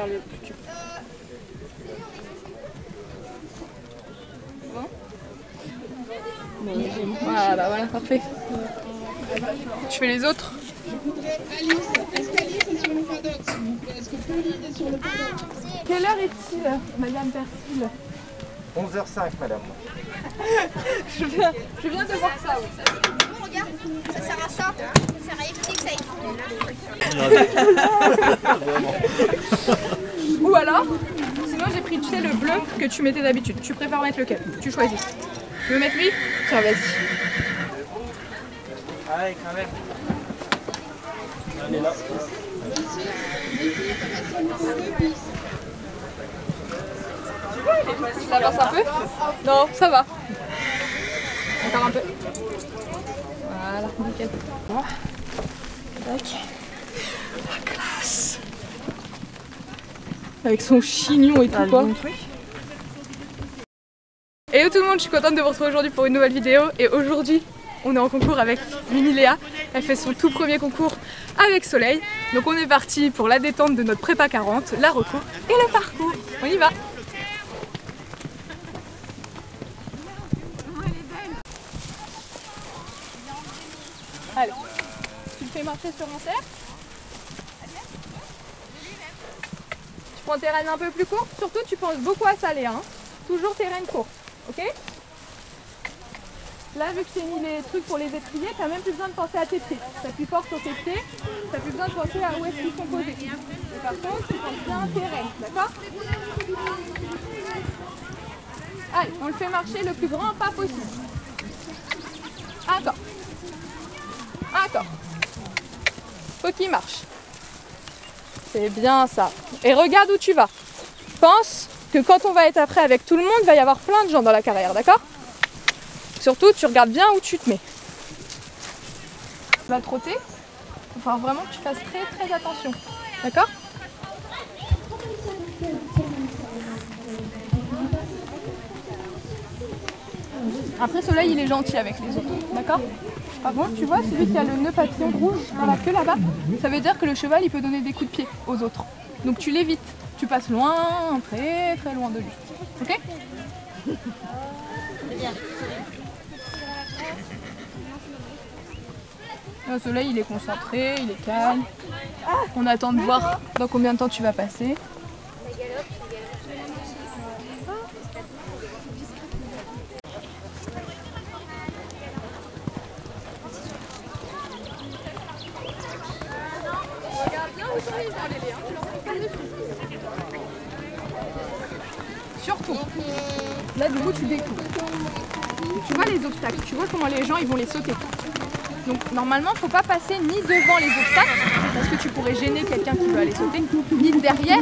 faire le cube. Bon. Ah bah voilà, parfait. Tu fais les autres? Alice, est-ce qu'Alice est sur le paddock? Est-ce que Pauline est sur le paddock? Quelle heure est-il, madame Persil? 11h05, madame. je viens de voir ça. Oh, regarde, ça sert à ça. Ça sert à éviter que ça écrit. Ou alors, sinon j'ai pris, tu sais, le bleu que tu mettais d'habitude. Tu préfères mettre lequel? Tu choisis. Tu veux mettre lui? Tiens, vas-y. Allez, quand même. Allez, là. Ça avance un peu? Non, ça va. Encore un peu. Voilà, nickel. Ok. La classe. Avec son chignon et tout quoi. Hello tout le monde, je suis contente de vous retrouver aujourd'hui pour une nouvelle vidéo. Et aujourd'hui, on est en concours avec Mini Léa. Elle fait son tout premier concours avec Soleil. Donc on est parti pour la détente de notre prépa 40, la recours et le parcours. On y va! Allez, tu le fais marcher sur mon cercle. Tu prends tes rênes un peu plus courtes, surtout tu penses beaucoup à ça, Léa. Hein. Toujours tes rênes courtes, ok? Là, vu que j'ai mis les trucs pour les étriers, t'as même plus besoin de penser à tes pieds. T'appuies fort sur tes pieds, t'as plus besoin de penser à où est-ce qu'ils sont posés. Et par contre, tu penses bien à tes rênes, d'accord? Allez, on le fait marcher le plus grand pas possible. Attends. Attends, faut qu'il marche. C'est bien ça. Et regarde où tu vas. Pense que quand on va être après avec tout le monde, il va y avoir plein de gens dans la carrière, d'accord? Surtout, tu regardes bien où tu te mets. Tu vas trotter. Il faut vraiment que tu fasses très attention, d'accord? Après, Soleil, il est gentil avec les autres, d'accord? Par contre, tu vois, celui qui a le nœud papillon rouge dans la queue là-bas, ça veut dire que le cheval, il peut donner des coups de pied aux autres. Donc tu l'évites, tu passes loin, très loin de lui. Ok? Le Soleil, il est concentré, il est calme. On attend de voir dans combien de temps tu vas passer. Surtout, là du coup tu découvres. Tu vois les obstacles, tu vois comment les gens ils vont les sauter. Donc normalement faut pas passer ni devant les obstacles parce que tu pourrais gêner quelqu'un qui veut aller sauter, ni derrière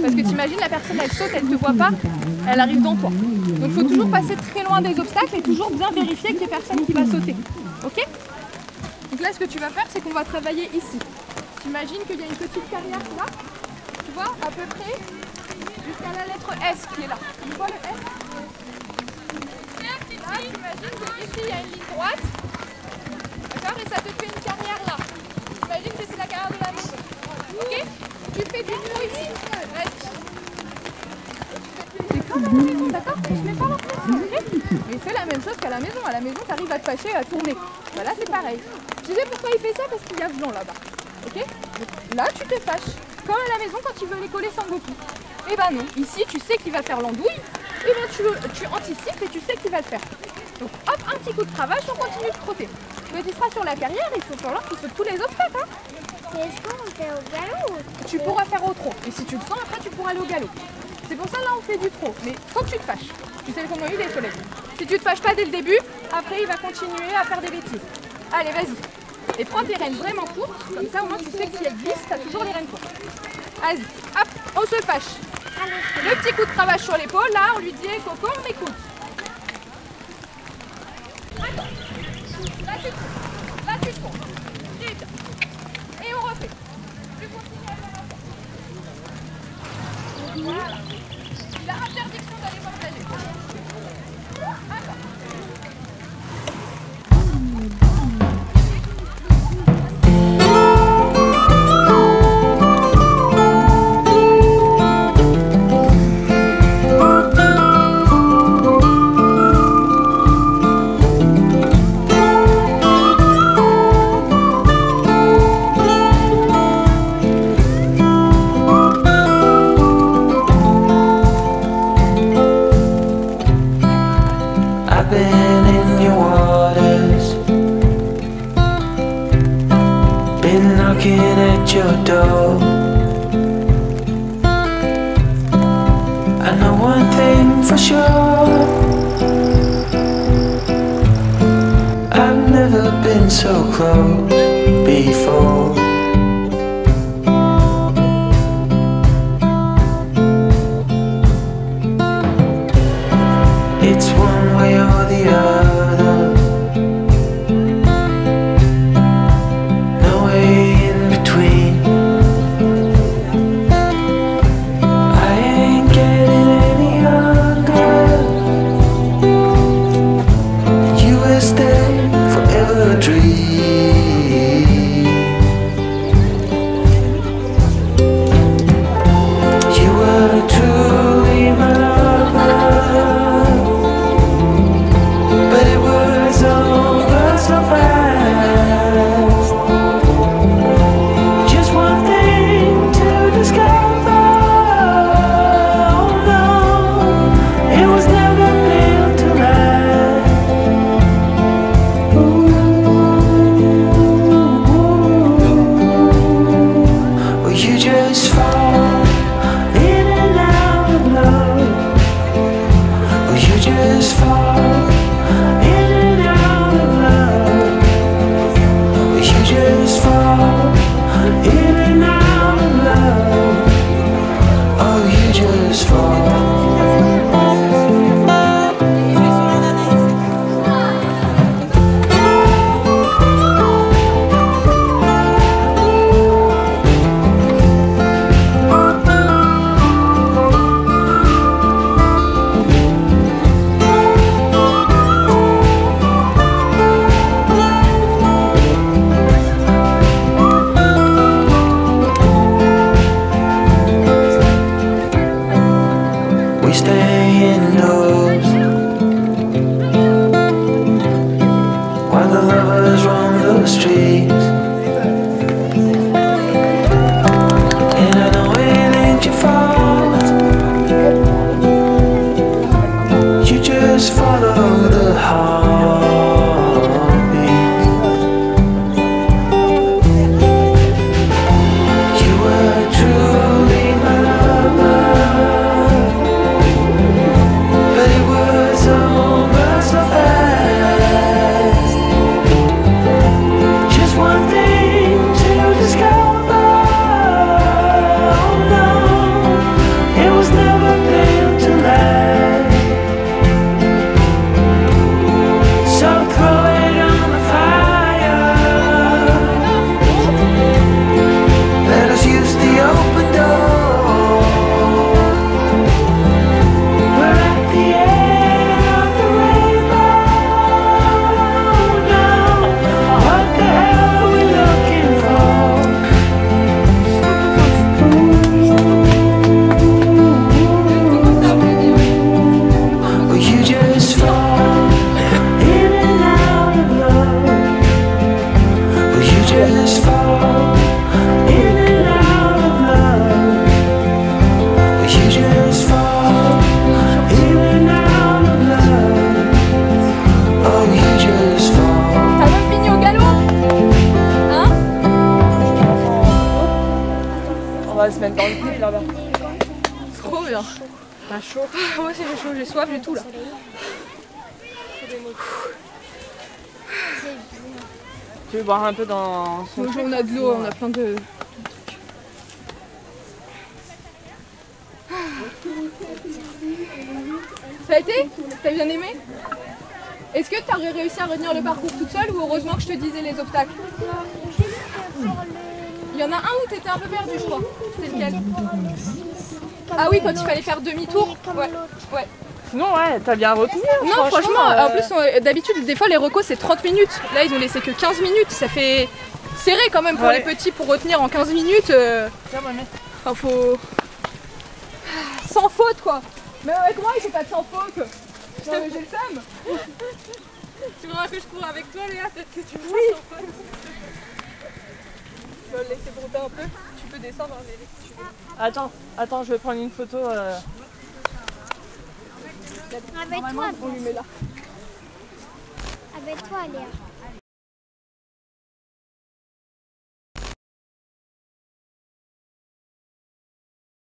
parce que t'imagines la personne elle saute, elle te voit pas, elle arrive dans toi. Donc faut toujours passer très loin des obstacles et toujours bien vérifier qu'il y a personne qui va sauter. Ok? Donc là ce que tu vas faire c'est qu'on va travailler ici. J'imagine qu'il y a une petite carrière là, tu vois, à peu près jusqu'à la lettre S qui est là. Tu vois le S? Là, j'imagine qu'ici il y a une ligne droite, d'accord? Et ça te fait une carrière là. J'imagine que c'est la carrière de la montée. Ok? Tu fais du mur ici. C'est comme à la maison, d'accord? Tu mets pas la pression, ok? Mais c'est la même chose qu'à la maison. À la maison, tu arrives à te fâcher et à tourner. Bah là, c'est pareil. Tu sais pourquoi il fait ça? Parce qu'il y a Jean là-bas. Ok? Là, tu te fâches. Comme à la maison quand tu veux les coller sans beaucoup. Et ben non. Ici, tu sais qu'il va faire l'andouille. Et ben tu anticipes et tu sais qu'il va le faire. Donc hop, un petit coup de cravache, on continue de trotter. Mais tu seras sur la carrière, il faut falloir qu'il saute tous les obstacles. Hein. Mais est-ce qu'on fait au galop? Tu pourras faire au trot. Et si tu le sens, après, tu pourras aller au galop. C'est pour ça, là, on fait du trot. Mais faut que tu te fâches. Tu sais qu'on a eu des soleils. Si tu te fâches pas dès le début, après, il va continuer à faire des bêtises. Allez, vas-y. Et prends tes rênes vraiment courtes, comme ça au moins tu sais que si elles glissent, t'as toujours les rênes courtes. Vas-y, hop, on se fâche. Le petit coup de cravache sur l'épaule, là on lui dit hey, Coco, on m'écoute. Là tu te comptes. Et on refait. Tu continues à faire. Voilà. Il a interdiction d'aller partager. thing for sure. I've never been so close before. It's one way or the other, no way in between. I ain't getting any younger, and you will stay forever a dream. You were truly my lover, boire un peu dans son truc. On a de l'eau, on a plein de trucs. Ça a été? T'as bien aimé? Est-ce que t'as réussi à retenir le parcours toute seule ou heureusement que je te disais les obstacles? Il y en a un où t'étais un peu perdu, je crois. C'était lequel? Ah oui, quand il fallait faire demi-tour. Ouais. Ouais. Non, ouais, t'as bien retenu. Non, franchement, en plus, d'habitude, des fois, les recos, c'est 30 minutes. Là, ils ont laissé que 15 minutes. Ça fait serré quand même pour ouais. Les petits, pour retenir en 15 minutes. Enfin, faut... Sans faute, quoi. Mais avec moi, j'ai pas de sans faute. J'ai le seum. Tu voudras que je cours avec toi, Léa? Peut-être que tu me sens sans faute. Je vais le laisser broder un peu. Tu peux descendre, hein, Léa, si tu veux. Attends, attends, je vais prendre une photo... Avec toi, on lui met là. Avec toi, Léa.